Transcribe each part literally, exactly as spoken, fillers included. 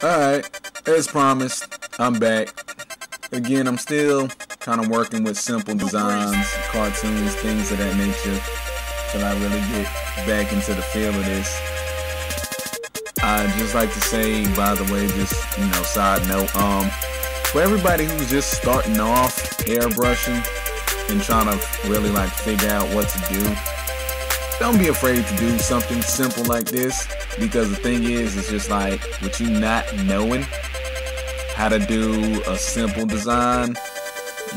Alright, as promised, I'm back. Again, I'm still kind of working with simple designs, cartoons, things of that nature, till I really get back into the feel of this. I'd just like to say, by the way, just, you know, side note, um, for everybody who's just starting off airbrushing and trying to really, like, figure out what to do, don't be afraid to do something simple like this, because the thing is, it's just like, with you not knowing how to do a simple design,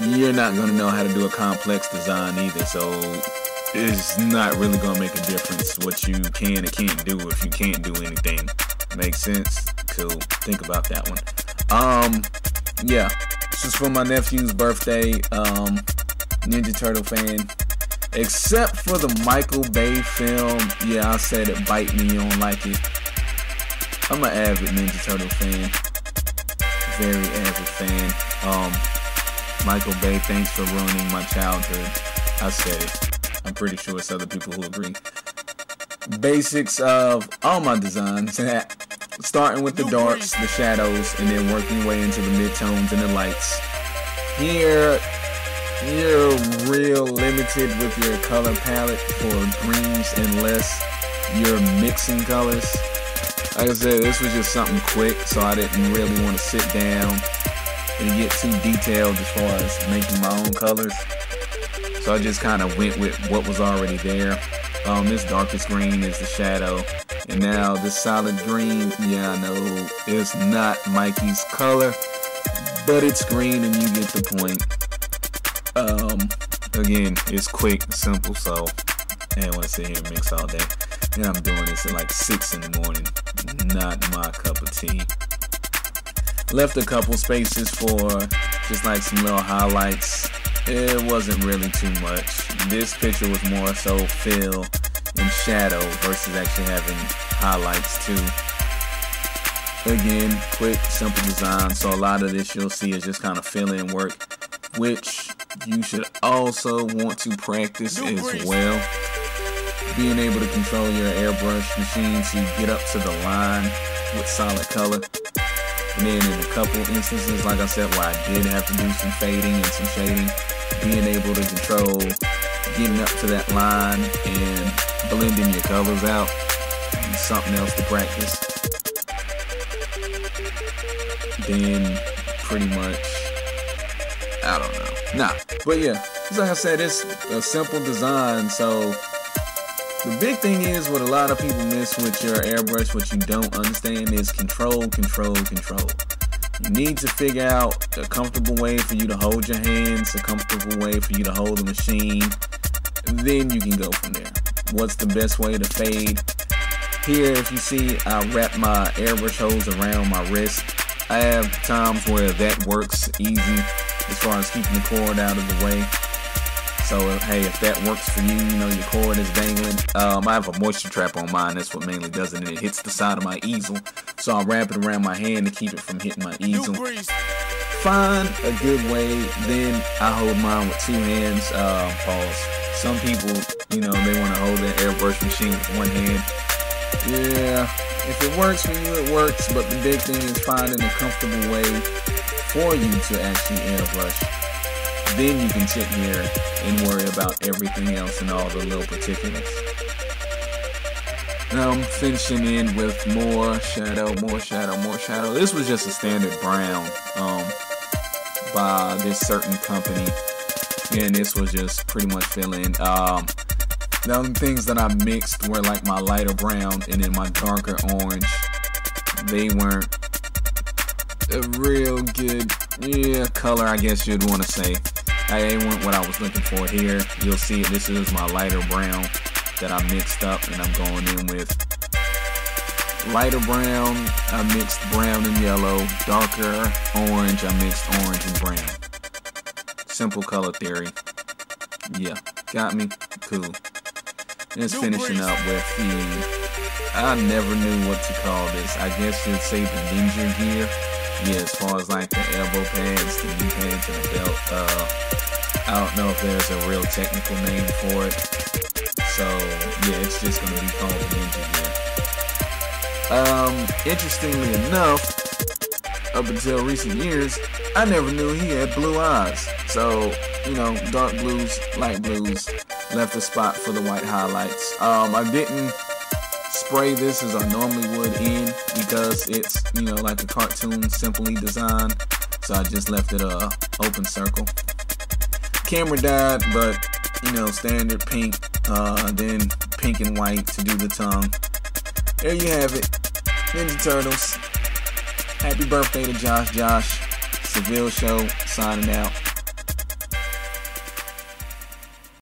you're not going to know how to do a complex design either, so it's not really going to make a difference what you can and can't do if you can't do anything. Make sense? Cool. Think about that one. Um, yeah, this is for my nephew's birthday, um, Ninja Turtle fan. Except for the Michael Bay film, yeah, I said it, bite me, you don't like it. I'm an avid Ninja Turtle fan, very avid fan. Um, Michael Bay, thanks for ruining my childhood. I said it. I'm pretty sure it's other people who agree. Basics of all my designs, starting with the darks, the shadows, and then working your way into the midtones and the lights. Here, you're real limited with your color palette for greens unless you're mixing colors. Like I said, this was just something quick, so I didn't really want to sit down and get too detailed as far as making my own colors. So I just kind of went with what was already there. Um, this darkest green is the shadow. And now this solid green, yeah, I know it's not Mikey's color, but it's green and you get the point. Um, again, it's quick, simple, so I didn't want to sit here and mix all day. And I'm doing this at like six in the morning. Not my cup of tea. Left a couple spaces for just like some little highlights. It wasn't really too much. This picture was more so fill and shadow versus actually having highlights too. Again, quick, simple design. So a lot of this you'll see is just kind of fill-in work, which you should also want to practice as well. Being able to control your airbrush machine to get up to the line with solid color. And then in a couple instances, like I said, where I did have to do some fading and some shading, being able to control getting up to that line and blending your colors out is something else to practice. Then pretty much, I don't know. Nah, but yeah, like I said, it's a simple design, so the big thing is what a lot of people miss with your airbrush, what you don't understand is control, control, control. You need to figure out a comfortable way for you to hold your hands, a comfortable way for you to hold the machine, then you can go from there. What's the best way to fade? Here, if you see, I wrap my airbrush hose around my wrist. I have times where that works easy, as far as keeping the cord out of the way. So hey, if that works for you, you know your cord is dangling. Um, I have a moisture trap on mine. That's what mainly does it, and it hits the side of my easel. So I wrap it around my hand to keep it from hitting my easel. Find a good way. Then I hold mine with two hands. Uh, pause. Some people, you know, they want to hold their airbrush machine with one hand. Yeah, if it works for you, it works. But the big thing is finding a comfortable way for you to actually airbrush. Then you can sit here and worry about everything else and all the little particulars. Now I'm finishing in with more shadow, more shadow, more shadow. This was just a standard brown um, by this certain company. And this was just pretty much fill-in. Um, the only things that I mixed were like my lighter brown and then my darker orange. They weren't a real good, yeah, color, I guess you'd want to say. I ain't what I was looking for here. You'll see it. This is my lighter brown that I mixed up, and I'm going in with lighter brown. I mixed brown and yellow, darker orange. I mixed orange and brown. Simple color theory. Yeah, got me. Cool. And it's finishing up with the, I never knew what to call this. I guess you'd say the ninja gear. Yeah, as far as like the elbow pads, the knee pads, and the belt, uh, I don't know if there's a real technical name for it. So, yeah, it's just going to be called Ninja Gear. Um, interestingly enough, up until recent years, I never knew he had blue eyes. So, you know, dark blues, light blues, left a spot for the white highlights. Um, I didn't spray this as I normally would in because it's, you know, like a cartoon, simply designed. So I just left it a open circle. Camera dyed, but, you know, standard pink, uh, then pink and white to do the tongue. There you have it, Ninja Turtles. Happy birthday to Josh Josh. AlCeVille Show signing out.